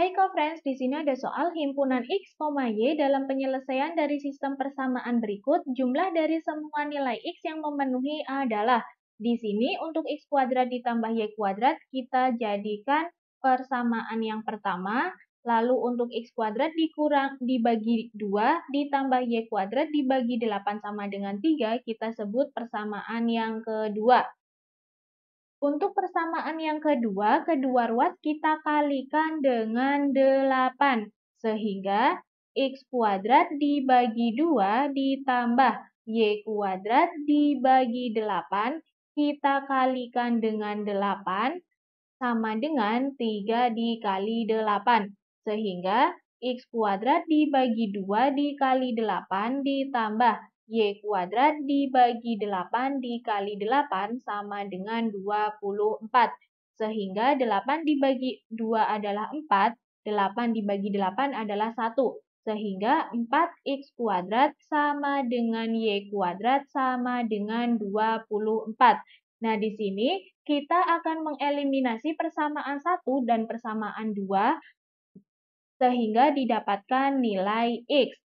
Hai co-friends, di sini ada soal himpunan X, Y dalam penyelesaian dari sistem persamaan berikut, jumlah dari semua nilai X yang memenuhi A adalah. Di sini untuk X kuadrat ditambah Y kuadrat, kita jadikan persamaan yang pertama, lalu untuk X kuadrat dibagi 2, ditambah Y kuadrat dibagi 8 sama dengan 3, kita sebut persamaan yang kedua. Untuk persamaan yang kedua, kedua ruas kita kalikan dengan 8. Sehingga X kuadrat dibagi 2 ditambah Y kuadrat dibagi 8. Kita kalikan dengan 8 sama dengan 3 dikali 8. Sehingga X kuadrat dibagi 2 dikali 8 ditambah Y kuadrat dibagi 8 dikali 8 sama dengan 24. Sehingga 8 dibagi 2 adalah 4, 8 dibagi 8 adalah 1. Sehingga 4X kuadrat sama dengan Y kuadrat sama dengan 24. Nah, di sini kita akan mengeliminasi persamaan 1 dan persamaan 2 sehingga didapatkan nilai X.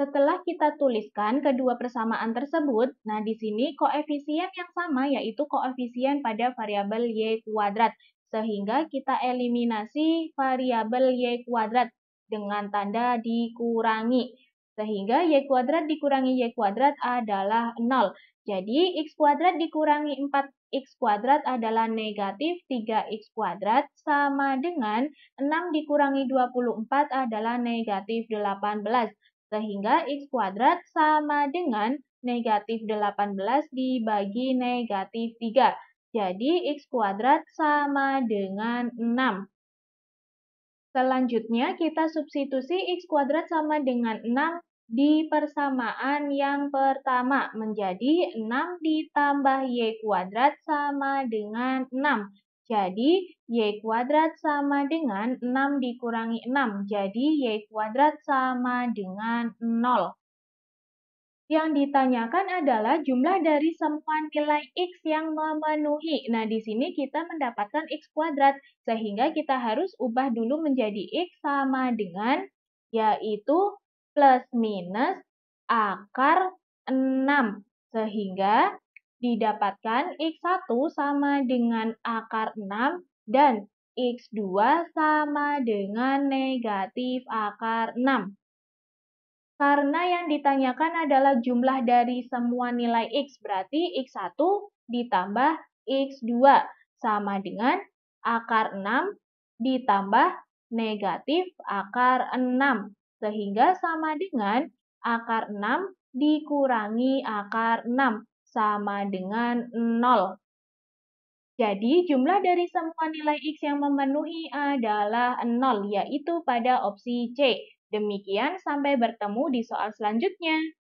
Setelah kita tuliskan kedua persamaan tersebut, nah di sini koefisien yang sama yaitu koefisien pada variabel y kuadrat. Sehingga kita eliminasi variabel y kuadrat dengan tanda dikurangi. Sehingga y kuadrat dikurangi y kuadrat adalah 0. Jadi x kuadrat dikurangi 4x kuadrat adalah negatif 3x kuadrat sama dengan 6 dikurangi 24 adalah negatif 18. Sehingga X kuadrat sama dengan negatif 18 dibagi negatif 3. Jadi X kuadrat sama dengan 6. Selanjutnya kita substitusi X kuadrat sama dengan 6 di persamaan yang pertama menjadi 6 ditambah Y kuadrat sama dengan 6. Jadi, Y kuadrat sama dengan 6 dikurangi 6. Jadi, Y kuadrat sama dengan 0. Yang ditanyakan adalah jumlah dari semua nilai X yang memenuhi. Nah, di sini kita mendapatkan X kuadrat. Sehingga kita harus ubah dulu menjadi X sama dengan, yaitu plus minus akar 6. Sehingga didapatkan X1 sama dengan akar 6 dan X2 sama dengan negatif akar 6. Karena yang ditanyakan adalah jumlah dari semua nilai X, berarti X1 ditambah X2 sama dengan akar 6 ditambah negatif akar 6. Sehingga sama dengan akar 6 dikurangi akar 6. Sama dengan 0. Jadi, jumlah dari semua nilai X yang memenuhi adalah 0, yaitu pada opsi C. Demikian, sampai bertemu di soal selanjutnya.